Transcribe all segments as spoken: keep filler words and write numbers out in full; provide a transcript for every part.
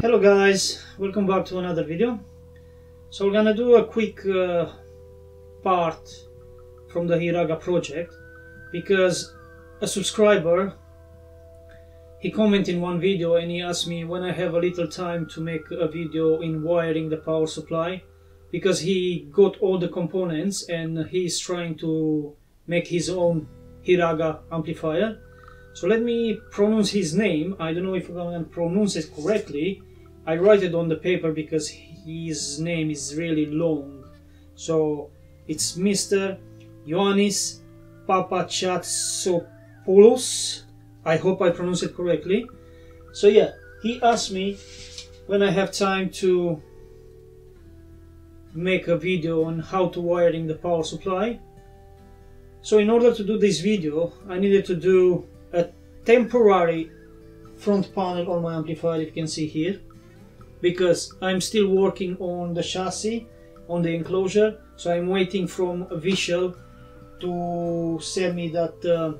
Hello guys, welcome back to another video. So we're gonna do a quick uh, part from the Hiraga project because a subscriber, he commented in one video and he asked me when I have a little time to make a video in wiring the power supply, because he got all the components and he's trying to make his own Hiraga amplifier. So let me pronounce his name. I don't know if I'm gonna pronounce it correctly. I write it on the paper because his name is really long. So it's Mister Ioannis Papachatsopoulos. I hope I pronounce it correctly. So yeah, he asked me when I have time to make a video on how to wiring the power supply. So in order to do this video, I needed to do a temporary front panel on my amplifier, if you can see here, because I'm still working on the chassis, on the enclosure. So I'm waiting from Vishal to send me that uh,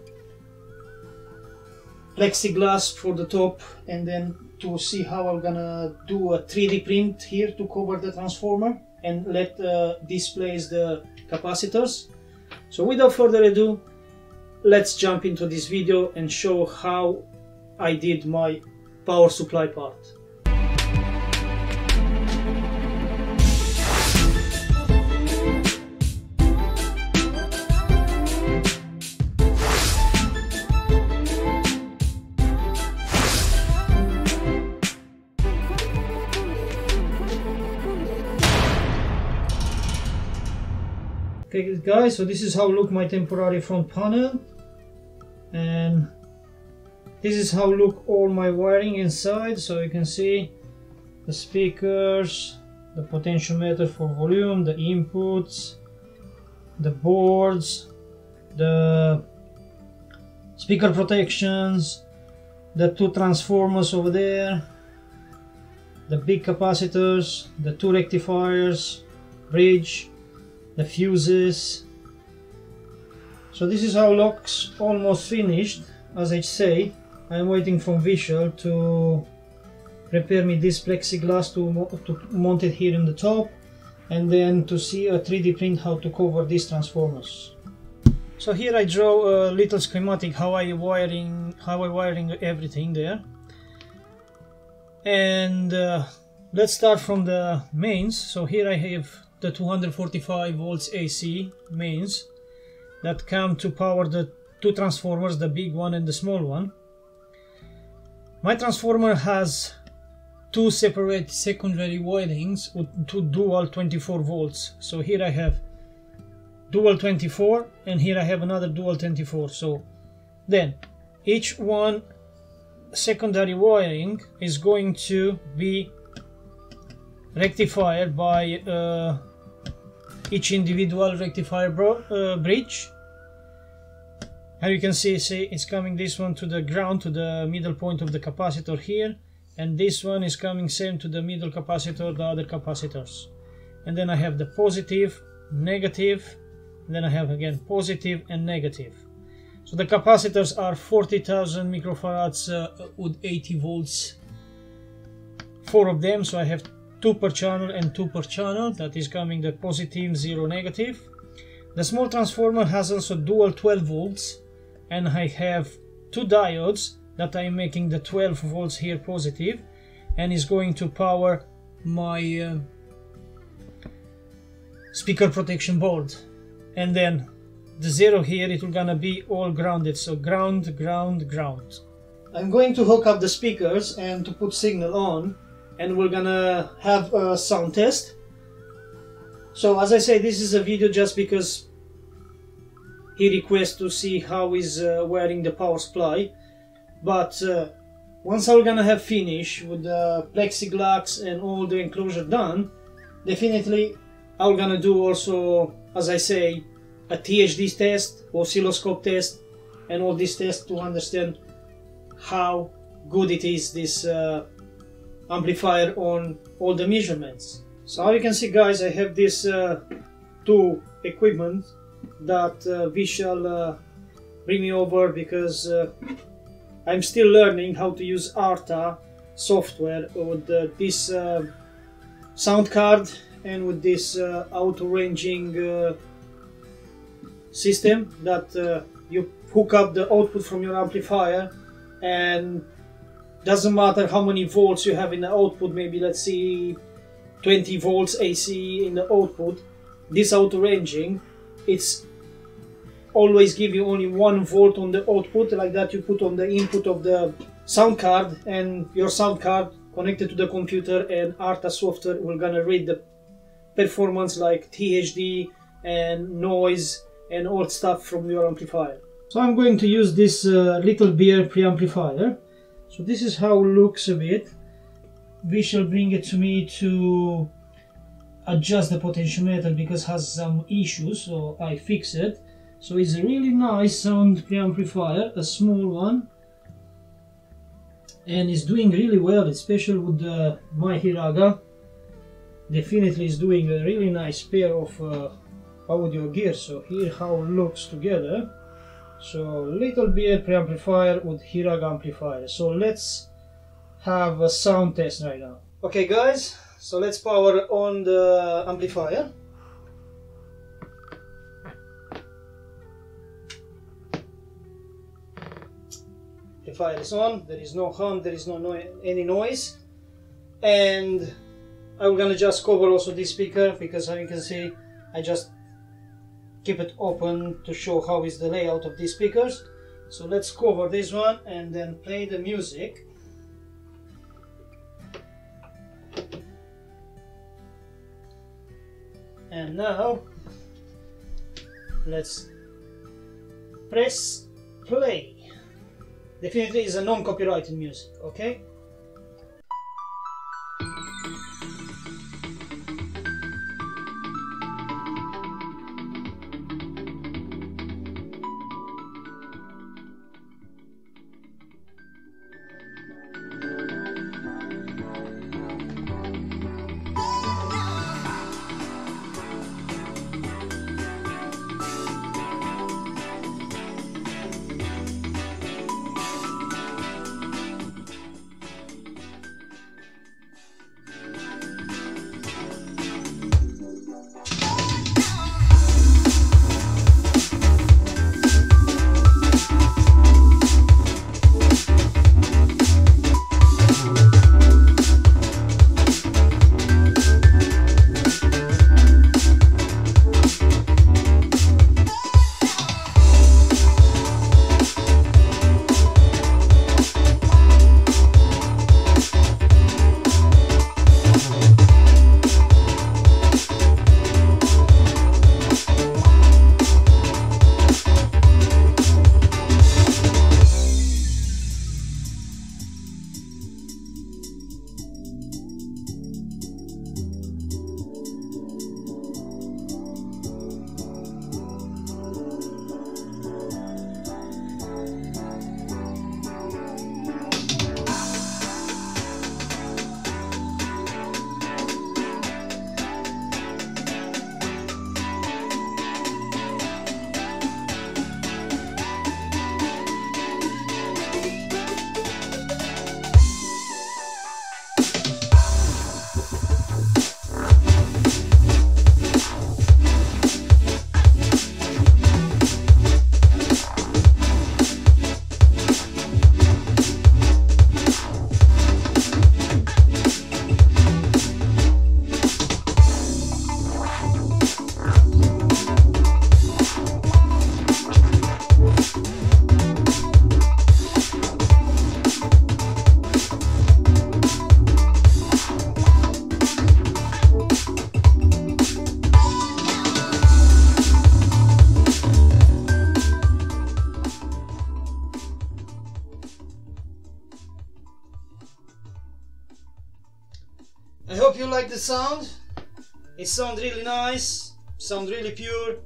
plexiglass for the top, and then to see how I'm gonna do a three D print here to cover the transformer and let uh, displace the capacitors. So without further ado, let's jump into this video and show how I did my power supply part. Okay guys, so this is how look my temporary front panel, and this is how look all my wiring inside. So you can see the speakers, the potentiometer for volume, the inputs, the boards, the speaker protections, the two transformers over there, the big capacitors, the two rectifiers, bridge, the fuses. So this is how looks almost finished. As I say, I'm waiting from Vishal to prepare me this plexiglass to, to mount it here in the top, and then to see a three D print how to cover these transformers. So here I draw a little schematic how I wiring how I wiring everything there, and uh, let's start from the mains. So here I have the two hundred forty-five volts A C mains that come to power the two transformers, the big one and the small one. My transformer has two separate secondary wirings with two dual twenty-four volts. So here I have dual twenty-four, and here I have another dual twenty-four. So then each one secondary wiring is going to be rectified by uh, each individual rectifier uh, bridge. And you can see, see it's coming this one to the ground, to the middle point of the capacitor here, and this one is coming same to the middle capacitor, the other capacitors. And then I have the positive, negative, and then I have again positive and negative. So the capacitors are forty thousand microfarads uh, with eighty volts, four of them. So I have two per channel and two per channel, that is coming the positive, zero, negative. The small transformer has also dual twelve volts, and I have two diodes that I'm making the twelve volts here positive, and is going to power my uh, speaker protection board. And then the zero here, it will gonna be all grounded, so ground, ground, ground. I'm going to hook up the speakers and to put signal on, and we're gonna have a sound test. So as I say, this is a video just because he requests to see how he's uh, wiring the power supply. But uh, once I'm gonna have finished with the plexiglass and all the enclosure done, definitely I'm gonna do also, as I say, a T H D test, oscilloscope test, and all these tests to understand how good it is, this uh, amplifier, on all the measurements. So you can see guys, I have these uh, two equipment that uh, Vishal uh, bring me over, because uh, I'm still learning how to use ARTA, software, with uh, this uh, sound card and with this uh, auto-ranging uh, system that uh, you hook up the output from your amplifier, and doesn't matter how many volts you have in the output, maybe let's see twenty volts A C in the output, this auto-ranging, it's always give you only one volt on the output. Like that you put on the input of the sound card, and your sound card connected to the computer and ARTA software will gonna read the performance like T H D and noise and all stuff from your amplifier. So I'm going to use this uh, little beer preamplifier. So this is how it looks a bit. We shall bring it to me to adjust the potentiometer because it has some issues, so I fix it. So it's a really nice sound preamplifier, a small one, and it's doing really well, especially with the my Hiraga. Definitely is doing a really nice pair of uh, audio gears. So here how it looks together. So little bit preamplifier with Hiraga amplifier. So let's have a sound test right now. Okay guys, so let's power on the amplifier. Amplifier is on, there is no hum, there is no, no any noise, and I'm gonna just cover also this speaker because as you can see I just keep it open to show how is the layout of these speakers. So let's cover this one and then play the music. And now let's press play. Definitely is a non-copyrighted music, okay? I hope you like the sound. It sounds really nice, sounds really pure.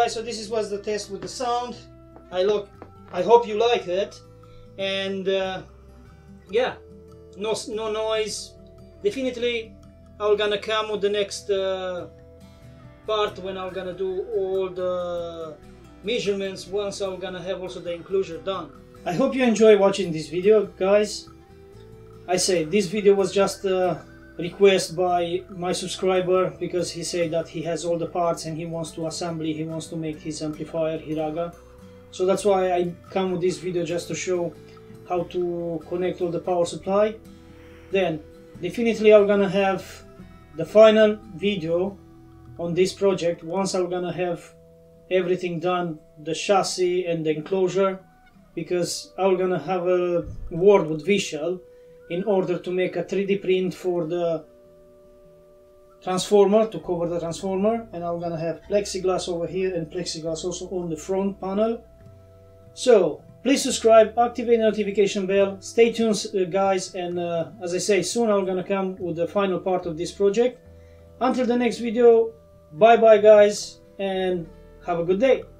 guys, so this was the test with the sound. I look, I hope you like it, and uh, yeah, no no noise. Definitely, I'm gonna come with the next uh, part when I'm gonna do all the measurements. Once I'm gonna have also the enclosure done. I hope you enjoy watching this video, guys. I say this video was just a request by my subscriber, because he said that he has all the parts and he wants to assemble, he wants to make his amplifier Hiraga. So that's why I come with this video, just to show how to connect all the power supply. Then definitely I'm gonna have the final video on this project once I'm gonna have everything done, the chassis and the enclosure, because I'm gonna have a word with Vishal in order to make a three D print for the transformer, to cover the transformer, and I'm gonna have plexiglass over here and plexiglass also on the front panel. So please subscribe, activate the notification bell, stay tuned uh, guys, and uh, as I say, soon I'm gonna come with the final part of this project. Until the next video, bye bye guys, and have a good day.